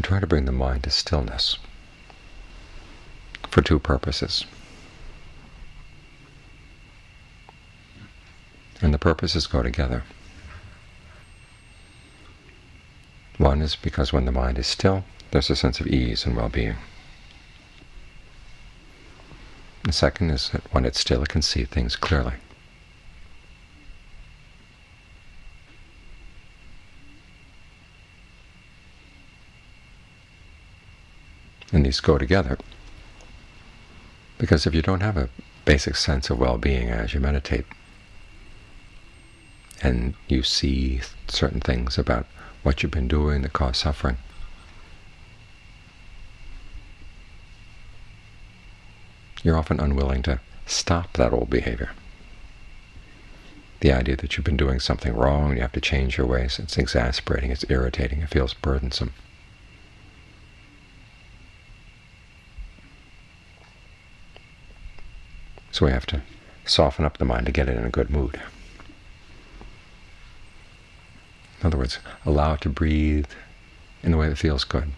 we try to bring the mind to stillness for two purposes. And the purposes go together. One is because when the mind is still, there's a sense of ease and well-being. The second is that when it's still, it can see things clearly. And these go together, because if you don't have a basic sense of well-being as you meditate, and you see certain things about what you've been doing that cause suffering, you're often unwilling to stop that old behavior. The idea that you've been doing something wrong and you have to change your ways, it's exasperating, it's irritating, it feels burdensome. So we have to soften up the mind to get it in a good mood. In other words, allow it to breathe in the way that feels good,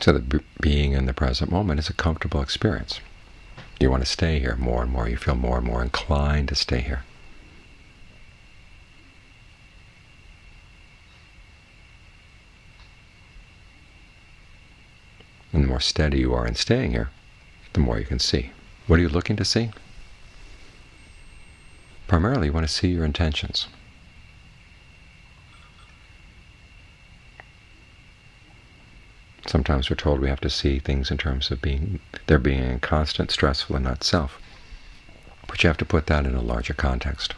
so that being in the present moment is a comfortable experience. You want to stay here more and more. You feel more and more inclined to stay here. And the more steady you are in staying here, the more you can see. What are you looking to see? Primarily, you want to see your intentions. Sometimes we're told we have to see things in terms of their being inconstant, stressful, and not self. But you have to put that in a larger context.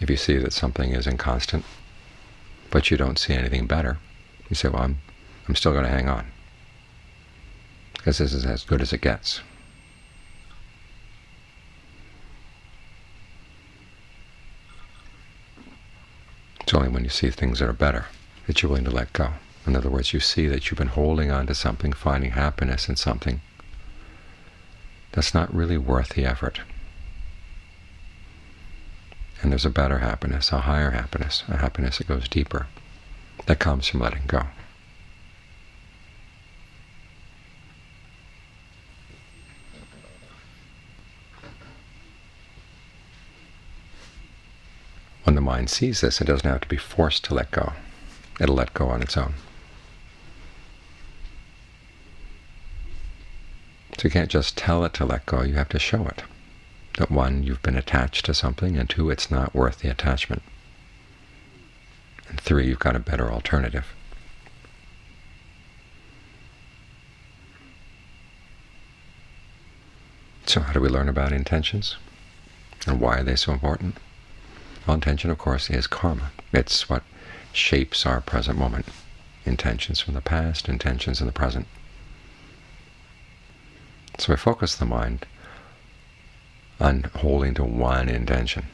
If you see that something is inconstant, but you don't see anything better, you say, well, I'm still going to hang on, because this is as good as it gets. It's only when you see things that are better that you're willing to let go. In other words, you see that you've been holding on to something, finding happiness in something that's not really worth the effort. And there's a better happiness, a higher happiness, a happiness that goes deeper, that comes from letting go. When the mind sees this, it doesn't have to be forced to let go. It'll let go on its own. So you can't just tell it to let go, you have to show it. That one, you've been attached to something, and two, it's not worth the attachment. And three, you've got a better alternative. So how do we learn about intentions? And why are they so important? Well, intention, of course, is karma. It's what shapes our present moment. Intentions from the past, intentions in the present. So we focus the mind on holding to one intention.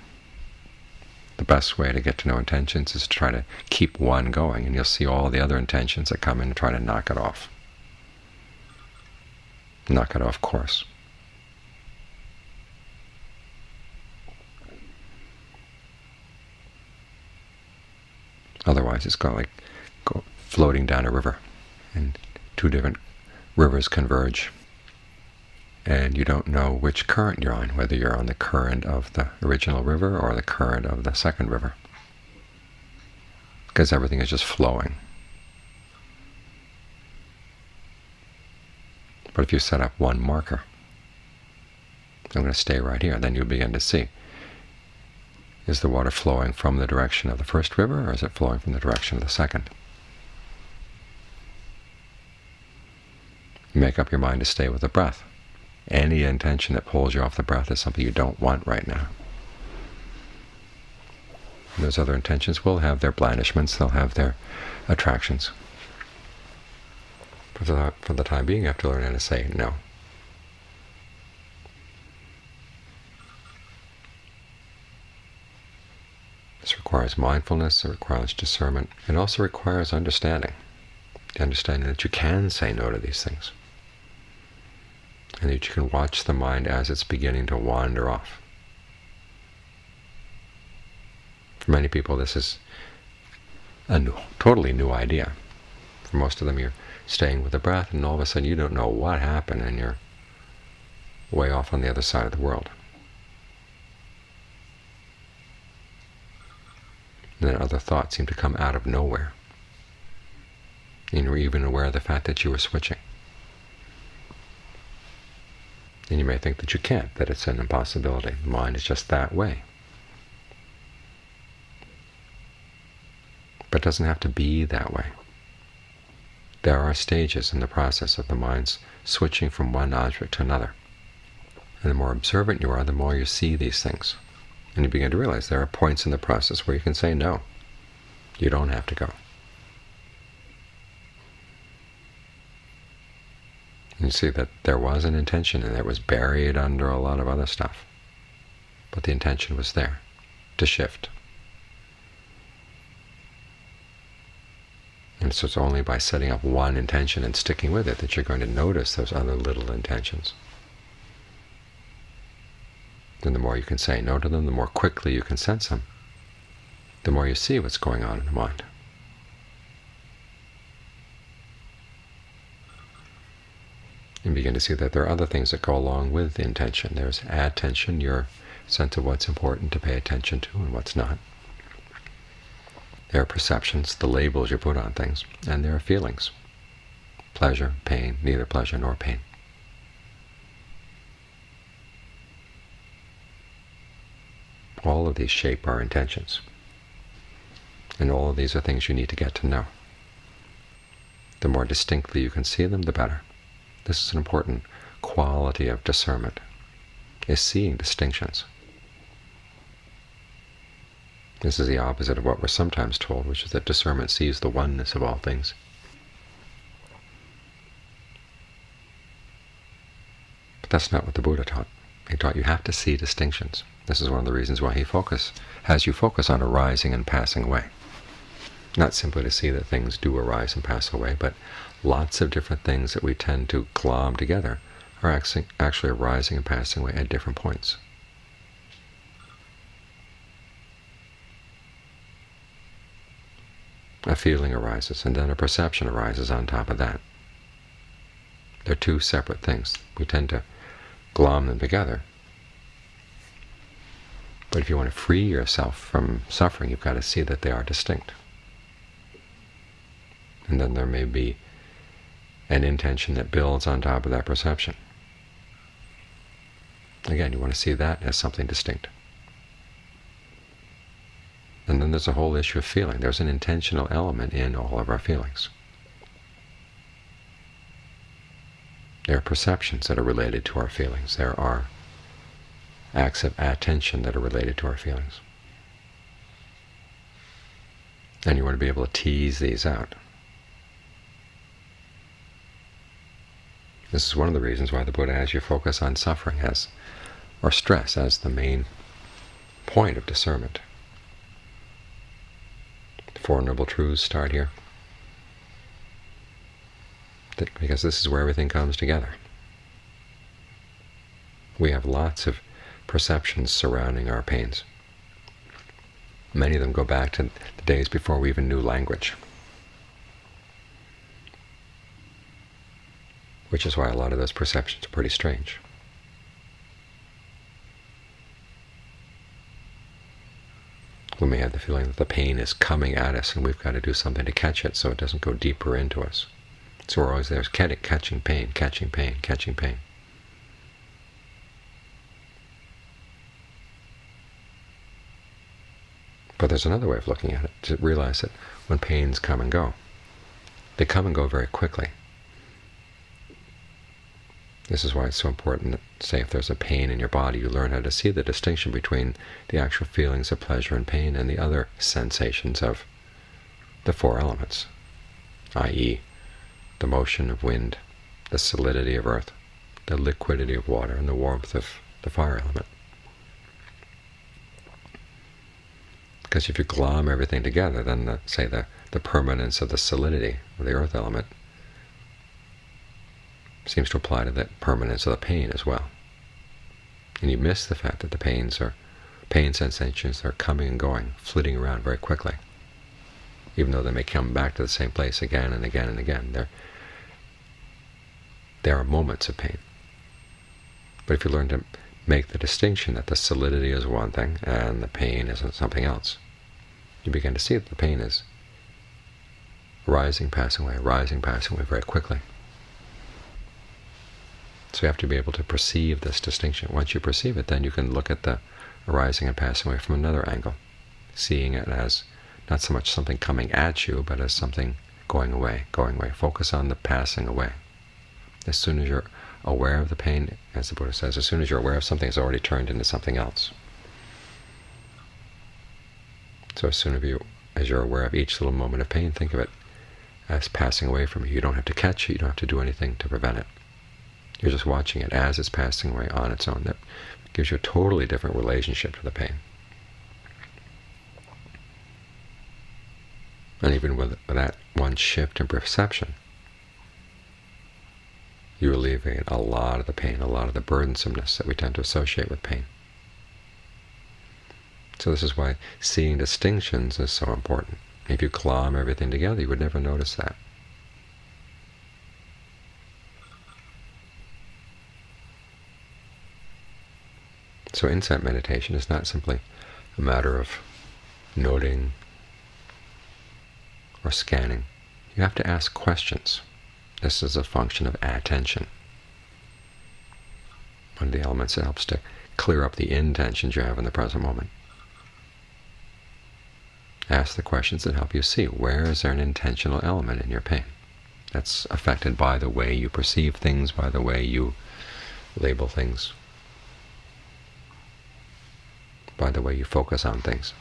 The best way to get to know intentions is to try to keep one going, and you'll see all the other intentions that come in and try to knock it off course. Otherwise, it's going like floating down a river, and two different rivers converge, and you don't know which current you're on, whether you're on the current of the original river or the current of the second river, because everything is just flowing. But if you set up one marker, I'm going to stay right here, then you'll begin to see, is the water flowing from the direction of the first river, or is it flowing from the direction of the second? Make up your mind to stay with the breath. Any intention that pulls you off the breath is something you don't want right now. And those other intentions will have their blandishments, they'll have their attractions. But for the time being, you have to learn how to say no. This requires mindfulness, it requires discernment, it also requires understanding. The understanding that you can say no to these things. and that you can watch the mind as it's beginning to wander off. For many people this is a totally new idea. For most of them you're staying with the breath, and all of a sudden you don't know what happened, and you're way off on the other side of the world. And then other thoughts seem to come out of nowhere, and you're even aware of the fact that you were switching. And you may think that you can't, that it's an impossibility. The mind is just that way. But it doesn't have to be that way. There are stages in the process of the mind's switching from one object to another. And the more observant you are, the more you see these things. And you begin to realize there are points in the process where you can say no. You don't have to go. And you see that there was an intention, and it was buried under a lot of other stuff. But the intention was there, to shift. And so it's only by setting up one intention and sticking with it that you're going to notice those other little intentions. Then the more you can say no to them, the more quickly you can sense them, the more you see what's going on in the mind. And begin to see that there are other things that go along with the intention. There's attention, your sense of what's important to pay attention to and what's not. There are perceptions, the labels you put on things, and there are feelings, pleasure, pain, neither pleasure nor pain. All of these shape our intentions, and all of these are things you need to get to know. The more distinctly you can see them, the better. This is an important quality of discernment, is seeing distinctions. This is the opposite of what we're sometimes told, which is that discernment sees the oneness of all things. But that's not what the Buddha taught. He taught you have to see distinctions. This is one of the reasons why he has you focus on arising and passing away. Not simply to see that things do arise and pass away, but lots of different things that we tend to glob together are actually arising and passing away at different points. A feeling arises, and then a perception arises on top of that. They're two separate things. We tend to glom them together. But if you want to free yourself from suffering, you've got to see that they are distinct. And then there may be an intention that builds on top of that perception. Again, you want to see that as something distinct. And then there's a whole issue of feeling. There's an intentional element in all of our feelings. There are perceptions that are related to our feelings. There are acts of attention that are related to our feelings. And you want to be able to tease these out. This is one of the reasons why the Buddha has you focus on suffering as, or stress as, the main point of discernment. Four Noble Truths start here, because this is where everything comes together. We have lots of perceptions surrounding our pains. Many of them go back to the days before we even knew language, which is why a lot of those perceptions are pretty strange. We may have the feeling that the pain is coming at us and we've got to do something to catch it so it doesn't go deeper into us. So we're always there catching pain, catching pain, catching pain. But there's another way of looking at it, to realize that when pains come and go, they come and go very quickly. This is why it's so important that, say, if there's a pain in your body, you learn how to see the distinction between the actual feelings of pleasure and pain and the other sensations of the four elements, i.e. the motion of wind, the solidity of earth, the liquidity of water, and the warmth of the fire element. Because if you glom everything together, then, the permanence of the solidity of the earth element seems to apply to the permanence of the pain as well. And you miss the fact that the pain sensations are coming and going, flitting around very quickly. Even though they may come back to the same place again and again and again, there are moments of pain. But if you learn to make the distinction that the solidity is one thing and the pain is something else, you begin to see that the pain is rising, passing away very quickly. So you have to be able to perceive this distinction. Once you perceive it, then you can look at the arising and passing away from another angle, seeing it as not so much something coming at you, but as something going away, going away. Focus on the passing away. As soon as you're aware of the pain, as the Buddha says, as soon as you're aware of something, it's already turned into something else. So as soon as you're aware of each little moment of pain, think of it as passing away from you. You don't have to catch it, you don't have to do anything to prevent it. You're just watching it as it's passing away on its own. That gives you a totally different relationship to the pain. And even with that one shift in perception, you alleviate a lot of the pain, a lot of the burdensomeness that we tend to associate with pain. So this is why seeing distinctions is so important. If you glom everything together, you would never notice that. So insight meditation is not simply a matter of noting or scanning. You have to ask questions. This is a function of attention. One of the elements that helps to clear up the intentions you have in the present moment. Ask the questions that help you see where is there an intentional element in your pain that's affected by the way you perceive things, by the way you label things, by the way you focus on things.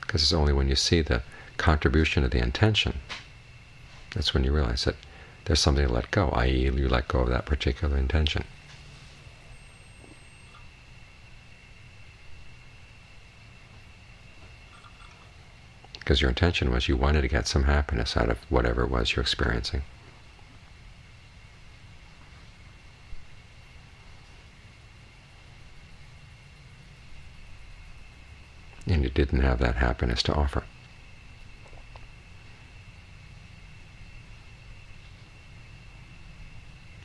Because it's only when you see the contribution of the intention that's when you realize that there's something to let go, i.e. you let go of that particular intention. Because your intention was you wanted to get some happiness out of whatever it was you're experiencing. And you didn't have that happiness to offer.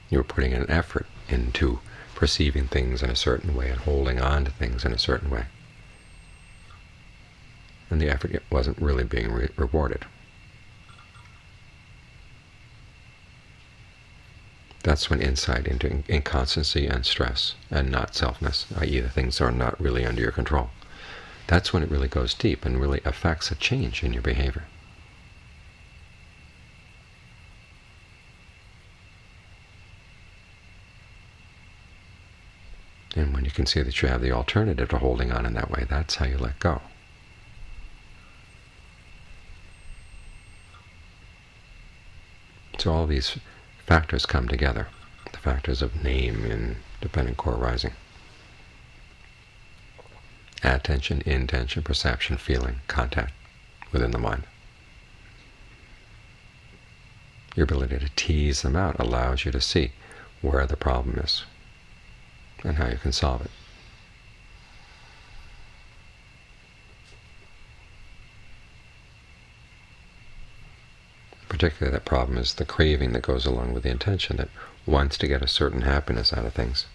You were putting an effort into perceiving things in a certain way and holding on to things in a certain way. And the effort wasn't really being rewarded. That's when insight into inconstancy and stress and not selfness, i.e. the things that are not really under your control, that's when it really goes deep and really affects a change in your behavior. And when you can see that you have the alternative to holding on in that way, that's how you let go. So all these factors come together, the factors of name and dependent core arising. Attention, intention, perception, feeling, contact within the mind. Your ability to tease them out allows you to see where the problem is and how you can solve it. Particularly that problem is the craving that goes along with the intention that wants to get a certain happiness out of things,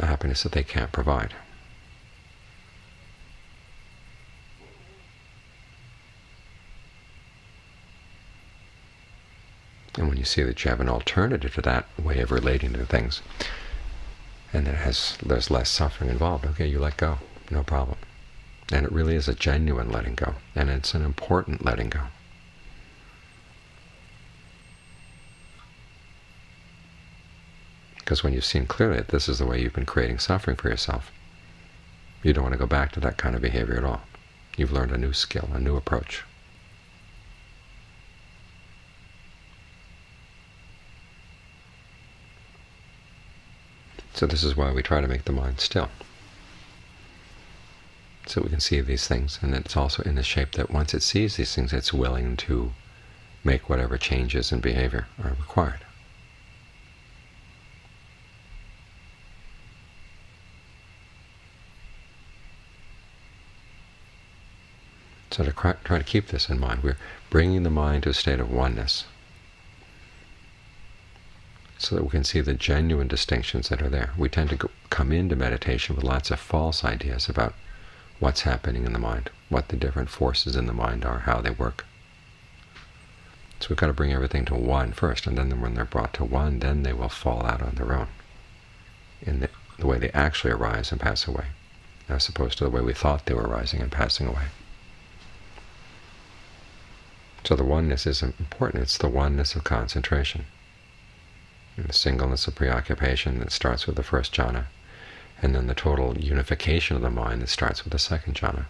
a happiness that they can't provide. And when you see that you have an alternative to that way of relating to things, and that there's less suffering involved, okay, you let go, no problem. And it really is a genuine letting go, and it's an important letting go. Because when you've seen clearly that this is the way you've been creating suffering for yourself, you don't want to go back to that kind of behavior at all. You've learned a new skill, a new approach. So this is why we try to make the mind still. so we can see these things. And it's also in a shape that once it sees these things, it's willing to make whatever changes in behavior are required. So to try to keep this in mind, we're bringing the mind to a state of oneness, so that we can see the genuine distinctions that are there. We tend to come into meditation with lots of false ideas about what's happening in the mind, what the different forces in the mind are, how they work. So we've got to bring everything to one first, and then when they're brought to one, then they will fall out on their own in the way they actually arise and pass away, as opposed to the way we thought they were arising and passing away. So the oneness is important. It's the oneness of concentration, the singleness of preoccupation that starts with the first jhana, and then the total unification of the mind that starts with the second jhana.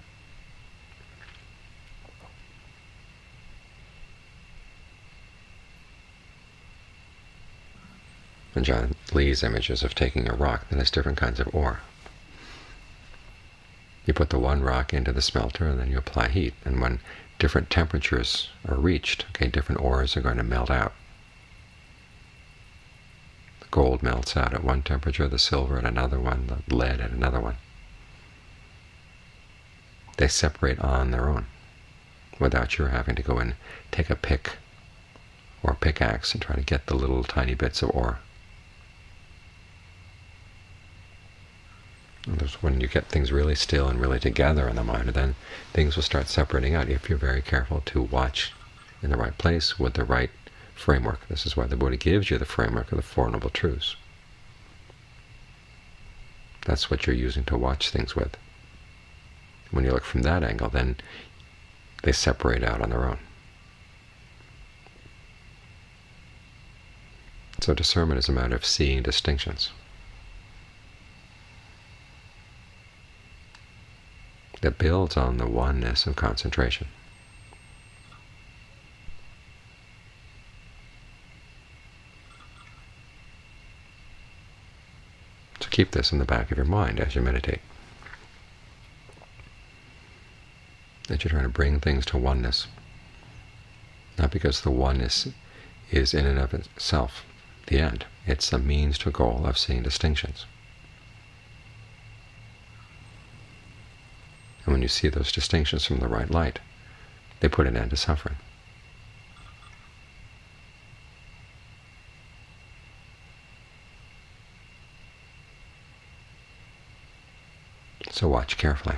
And John Lee's images of taking a rock that has different kinds of ore. You put the one rock into the smelter and then you apply heat, and when different temperatures are reached, different ores are going to melt out. Gold melts out at one temperature, the silver at another one, the lead at another one. They separate on their own without your having to go and take a pick or pickaxe and try to get the little tiny bits of ore. And when you get things really still and really together in the mind, then things will start separating out if you're very careful to watch in the right place with the right framework. This is why the Buddha gives you the framework of the Four Noble Truths. That's what you're using to watch things with. When you look from that angle, then they separate out on their own. So discernment is a matter of seeing distinctions. That builds on the oneness of concentration. Keep this in the back of your mind as you meditate, that you're trying to bring things to oneness, not because the oneness is in and of itself the end. It's a means to a goal of seeing distinctions. And when you see those distinctions from the right light, they put an end to suffering. So watch carefully.